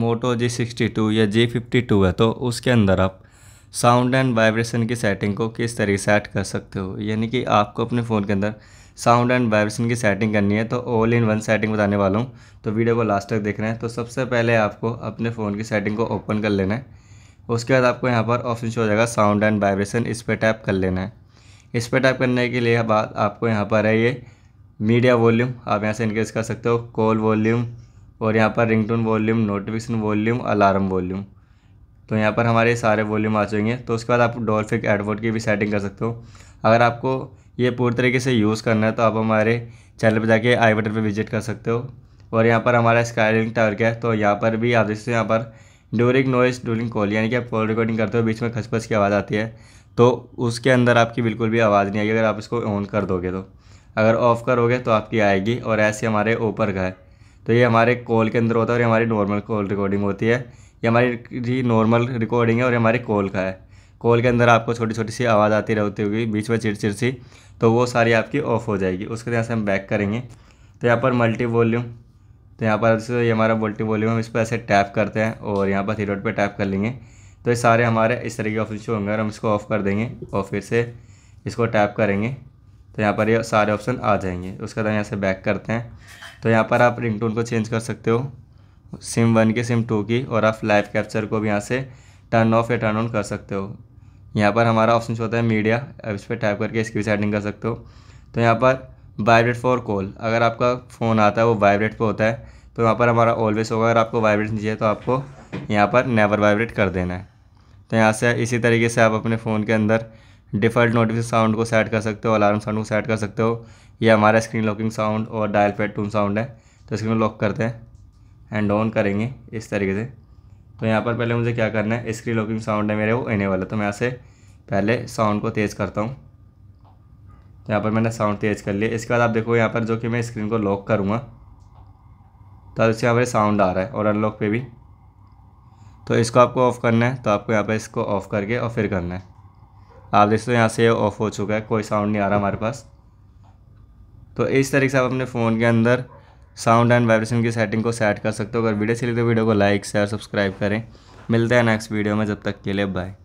मोटो G62 या G52 है तो उसके अंदर आप साउंड एंड वाइब्रेशन की सेटिंग को किस तरीके से ऐड कर सकते हो, यानी कि आपको अपने फ़ोन के अंदर साउंड एंड वाइब्रेशन की सेटिंग करनी है। तो ऑल इन वन सेटिंग बताने वाला हूँ, तो वीडियो को लास्ट तक देखना है। तो सबसे पहले आपको अपने फ़ोन की सेटिंग को ओपन कर लेना है। उसके बाद आपको यहाँ पर ऑप्शन हो जाएगा साउंड एंड वाइब्रेशन, इस पर टैप कर लेना है। इस पर टैप करने के लिए बाद आपको यहाँ पर है ये मीडिया वॉल्यूम, आप यहाँ से इनक्रीज कर सकते हो, कॉल वॉल्यूम और यहाँ पर ringtone volume, notification volume, alarm volume. तो यहाँ पर हमारे सारे वॉल्यूम आ जाएंगे। तो उसके बाद आप डॉल्फिक एडवर्ड की भी सेटिंग कर सकते हो। अगर आपको ये पूरी तरीके से यूज़ करना है तो आप हमारे चैनल पर जाके आई बटन पर विजिट कर सकते हो। और यहाँ पर हमारा स्काईलिंक टावर क्या है, तो यहाँ पर भी आप जैसे यहाँ पर ड्यूरिंग नॉइस ड्यूरिंग कॉल, यानी कि आप कॉल रिकॉर्डिंग करते हो, बीच में खसपस की आवाज़ आती है, तो उसके अंदर आपकी बिल्कुल भी आवाज़ नहीं आएगी अगर आप इसको ऑन कर दोगे। तो अगर ऑफ़ करोगे तो आपकी आएगी। और ऐसे हमारे ऊपर का है, तो ये हमारे कॉल के अंदर होता है और हमारी नॉर्मल कॉल रिकॉर्डिंग होती है। ये हमारी नॉर्मल रिकॉर्डिंग है और हमारे कॉल का है। कॉल के अंदर आपको छोटी छोटी सी आवाज़ आती रहती होगी, बीच में चिड़चिड़ सी, तो वो सारी आपकी ऑफ हो जाएगी। उसके यहाँ से हम बैक करेंगे, तो यहाँ पर मल्टी वॉल्यूम, तो यहाँ पर ये हमारा मल्टी वॉल्यूम, हम इस पर ऐसे टैप करते हैं और यहाँ पर थ्री डॉट पर टैप कर लेंगे। तो ये सारे हमारे इस तरह के ऑप्शन शो होंगे और हम इसको ऑफ़ कर देंगे और फिर से इसको टैप करेंगे तो यहाँ पर ये सारे ऑप्शन आ जाएंगे। उसके बाद यहाँ से बैक करते हैं, तो यहाँ पर आप रिंगटोन को चेंज कर सकते हो, सिम 1 की, सिम 2 की, और आप लाइव कैप्चर को भी यहाँ से टर्न ऑफ या टर्न ऑन कर सकते हो। यहाँ पर हमारा ऑप्शन होता है मीडिया, अब इस पर टैप करके इसकी भी सेटिंग कर सकते हो। तो यहाँ पर वाइब्रेट फॉर कॉल, अगर आपका फ़ोन आता है वो वाइब्रेट पर होता है तो यहाँ पर हमारा ऑलवेज होगा। अगर आपको वाइब्रेट नहीं चाहिए तो आपको यहाँ पर नेवर वाइब्रेट कर देना है। तो यहाँ से इसी तरीके से आप अपने फ़ोन के अंदर डिफ़ॉल्ट नोटिफिकेशन साउंड को सेट कर सकते हो, अलार्म साउंड को सेट कर सकते हो। ये हमारा स्क्रीन लॉकिंग साउंड और डायल पैड टून साउंड है। तो स्क्रीन लॉक करते हैं एंड ऑन करेंगे इस तरीके से। तो यहाँ पर पहले मुझे क्या करना है, स्क्रीन लॉकिंग साउंड है मेरे वो इनेबल है, तो मैं यहाँ से पहले साउंड को तेज़ करता हूँ। तो यहाँ पर मैंने साउंड तेज़ कर लिया। इसके बाद आप देखो यहाँ पर जो कि मैं स्क्रीन को लॉक करूँगा तो उससे यहाँ पर साउंड आ रहा है और अनलॉक पे भी। तो इसको आपको ऑफ़ करना है, तो आपको यहाँ पर इसको ऑफ़ करके और फिर करना है। आप देखते हो यहाँ से ऑफ़ हो चुका है, कोई साउंड नहीं आ रहा हमारे पास। तो इस तरीके से आप अपने फ़ोन के अंदर साउंड एंड वाइब्रेशन की सेटिंग को सेट कर सकते हो। अगर वीडियो अच्छी लगी तो वीडियो को लाइक शेयर सब्सक्राइब करें। मिलते हैं नेक्स्ट वीडियो में, जब तक के लिए बाय।